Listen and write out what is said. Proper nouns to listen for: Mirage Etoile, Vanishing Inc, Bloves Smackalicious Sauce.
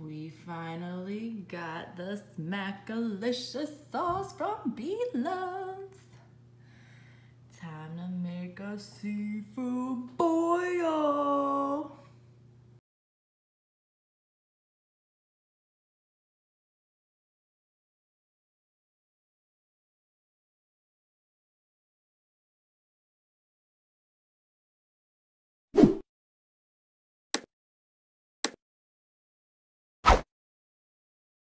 We finally got the Smackalicious sauce from Bloves. Time to make a seafood boil.